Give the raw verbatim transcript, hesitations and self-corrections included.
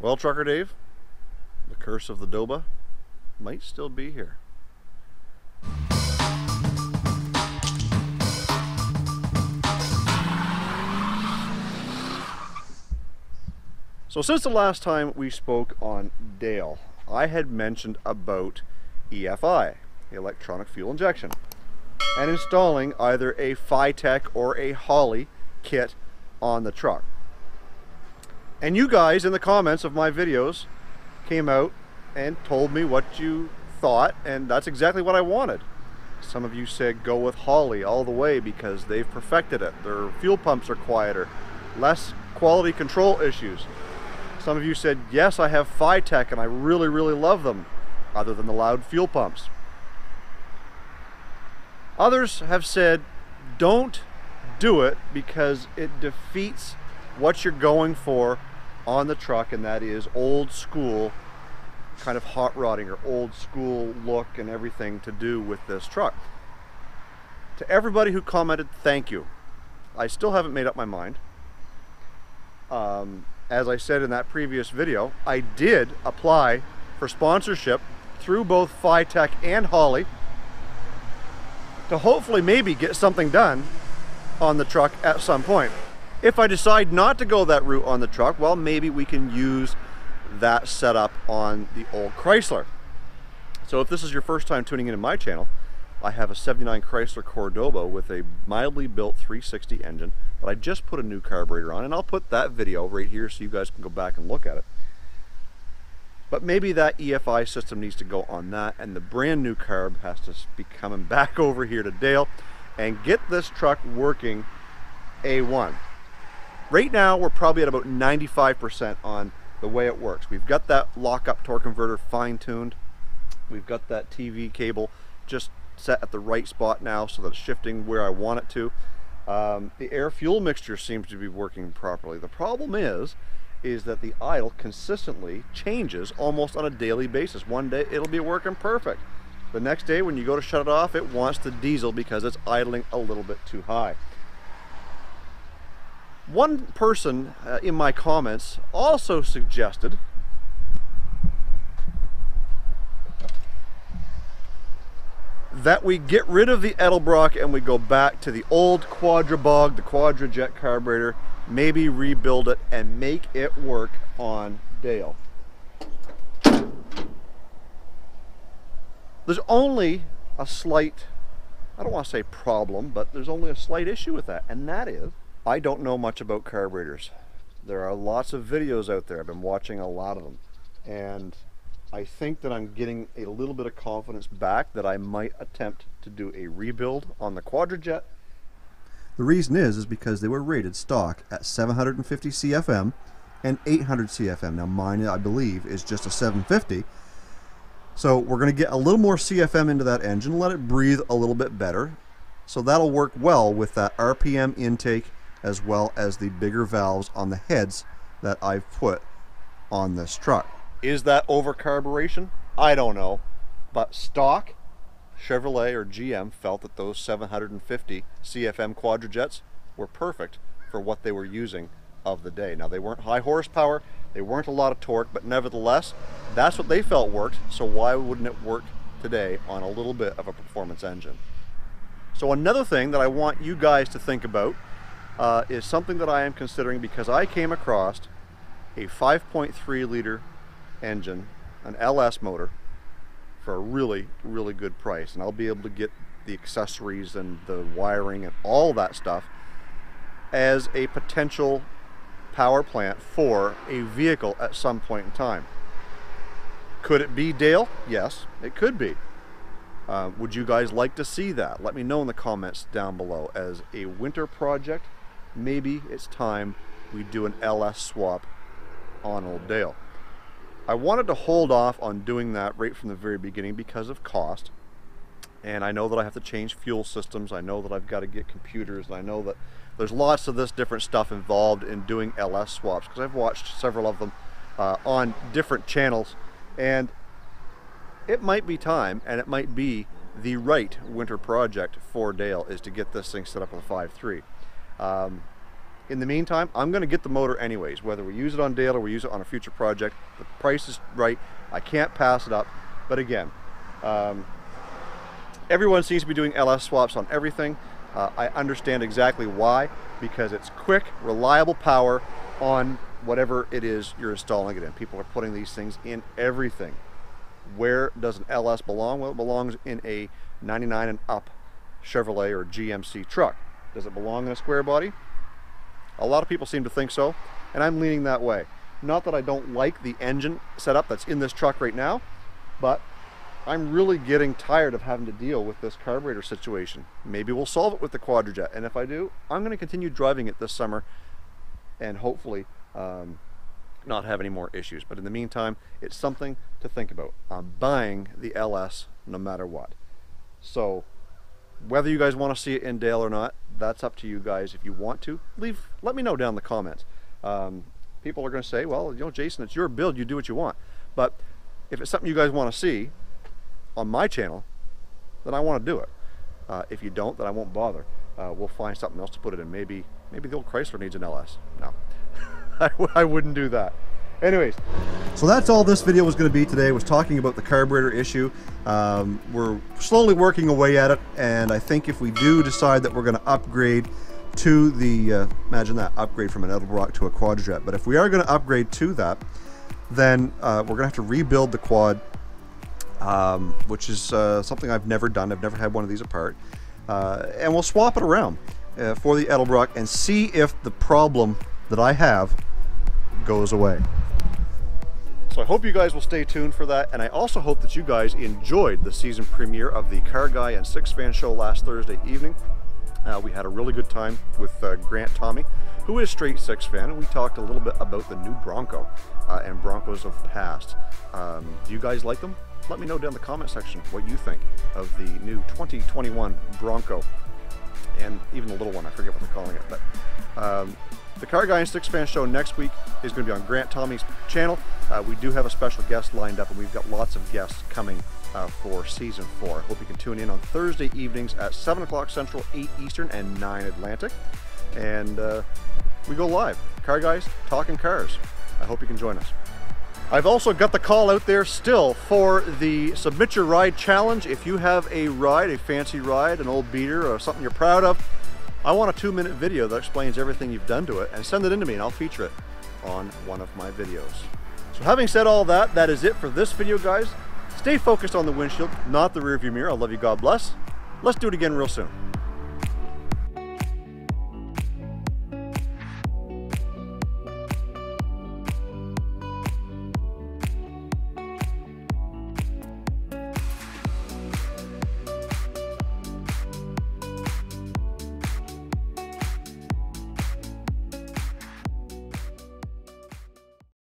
Well, Trucker Dave, the curse of the Doba might still be here. So since the last time we spoke on Dale, I had mentioned about E F I, electronic fuel injection, and installing either a FiTech or a Holley kit on the truck. And you guys in the comments of my videos came out and told me what you thought, and that's exactly what I wanted. Some of you said go with Holley all the way because they've perfected it. Their fuel pumps are quieter, less quality control issues. Some of you said, yes, I have FiTech and I really, really love them, other than the loud fuel pumps. Others have said, don't do it because it defeats what you're going for on the truck, and that is old school kind of hot rodding or old school look and everything to do with this truck. To everybody who commented, thank you. I still haven't made up my mind. Um, as I said in that previous video, I did apply for sponsorship through both FiTech and Holley to hopefully maybe get something done on the truck at some point. If I decide not to go that route on the truck, well, maybe we can use that setup on the old Chrysler. So if this is your first time tuning into my channel, I have a seventy-nine Chrysler Cordoba with a mildly built three sixty engine, but I just put a new carburetor on, and I'll put that video right here so you guys can go back and look at it. But maybe that E F I system needs to go on that, and the brand new carb has to be coming back over here to Dale and get this truck working A one. Right now we're probably at about ninety-five percent on the way it works. We've got that lock-up torque converter fine-tuned. We've got that T V cable just set at the right spot now so that it's shifting where I want it to. Um, the air-fuel mixture seems to be working properly. The problem is, is that the idle consistently changes almost on a daily basis. One day it'll be working perfect. The next day when you go to shut it off, it wants the diesel because it's idling a little bit too high. One person uh, in my comments also suggested that we get rid of the Edelbrock and we go back to the old Quadrabog, the Quadrajet carburetor, maybe rebuild it and make it work on Dale. There's only a slight, I don't want to say problem, but there's only a slight issue with that, and that is, I don't know much about carburetors. There are lots of videos out there. I've been watching a lot of them. And I think that I'm getting a little bit of confidence back that I might attempt to do a rebuild on the Quadrajet. The reason is, is because they were rated stock at seven hundred fifty C F M and eight hundred C F M. Now mine, I believe, is just a seven fifty. So we're going to get a little more C F M into that engine, let it breathe a little bit better. So that'll work well with that R P M intake, as well as the bigger valves on the heads that I've put on this truck. Is that over carburation? I don't know, but stock Chevrolet or G M felt that those seven hundred fifty C F M Quadrajets were perfect for what they were using of the day. Now they weren't high horsepower, they weren't a lot of torque, but nevertheless that's what they felt worked, so why wouldn't it work today on a little bit of a performance engine? So another thing that I want you guys to think about Uh, is something that I am considering, because I came across a five point three liter engine, an L S motor, for a really, really good price. And I'll be able to get the accessories and the wiring and all that stuff as a potential power plant for a vehicle at some point in time. Could it be Dale? Yes, it could be. Uh, would you guys like to see that? Let me know in the comments down below. As a winter project, maybe it's time we do an L S swap on old Dale. I wanted to hold off on doing that right from the very beginning because of cost, and I know that I have to change fuel systems, I know that I've got to get computers, and I know that there's lots of this different stuff involved in doing L S swaps, because I've watched several of them uh, on different channels, and it might be time, and it might be the right winter project for Dale, is to get this thing set up with a five point three. Um, In the meantime, I'm going to get the motor anyways, whether we use it on Dale or we use it on a future project. The price is right. I can't pass it up. But again, um, everyone seems to be doing L S swaps on everything. Uh, I understand exactly why, because it's quick, reliable power on whatever it is you're installing it in. People are putting these things in everything. Where does an L S belong? Well, it belongs in a ninety-nine and up Chevrolet or G M C truck. Does it belong in a square body? A lot of people seem to think so, and I'm leaning that way. Not that I don't like the engine setup that's in this truck right now, but I'm really getting tired of having to deal with this carburetor situation. Maybe we'll solve it with the Quadrajet, and if I do, I'm going to continue driving it this summer and hopefully um, not have any more issues. But in the meantime, it's something to think about. I'm buying the L S no matter what. So whether you guys want to see it in Dale or not, that's up to you guys. If you want to, leave, let me know down in the comments. Um, people are going to say, well, you know, Jason, it's your build, you do what you want. But if it's something you guys want to see on my channel, then I want to do it. Uh, if you don't, then I won't bother. Uh, we'll find something else to put it in. Maybe maybe the old Chrysler needs an L S. No, I, I wouldn't do that. Anyways, so that's all this video was going to be today, was talking about the carburetor issue. Um, we're slowly working away at it, and I think if we do decide that we're going to upgrade to the, uh, imagine that, upgrade from an Edelbrock to a Quadrajet. But if we are going to upgrade to that, then uh, we're going to have to rebuild the quad, um, which is uh, something I've never done. I've never had one of these apart. Uh, and we'll swap it around uh, for the Edelbrock and see if the problem that I have goes away. So I hope you guys will stay tuned for that, and I also hope that you guys enjoyed the season premiere of the Car Guy and Six Fan Show last Thursday evening. Uh, we had a really good time with uh, Grant Tommy, who is straight Six Fan, and we talked a little bit about the new Bronco uh, and Broncos of the past. Um, do you guys like them? Let me know down in the comment section what you think of the new twenty twenty-one Bronco, and even the little one, I forget what they're calling it. But um, the Car Guy and Six Fan Show next week is going to be on Grant Tommy's channel. Uh, we do have a special guest lined up, and we've got lots of guests coming uh, for season four. I hope you can tune in on Thursday evenings at seven o'clock Central, eight Eastern, and nine Atlantic. And uh, we go live. Car Guys talking cars. I hope you can join us. I've also got the call out there still for the Submit Your Ride Challenge. If you have a ride, a fancy ride, an old beater, or something you're proud of, I want a two-minute video that explains everything you've done to it, and send it in to me and I'll feature it on one of my videos. So having said all that, that is it for this video, guys. Stay focused on the windshield, not the rearview mirror. I love you, God bless. Let's do it again real soon.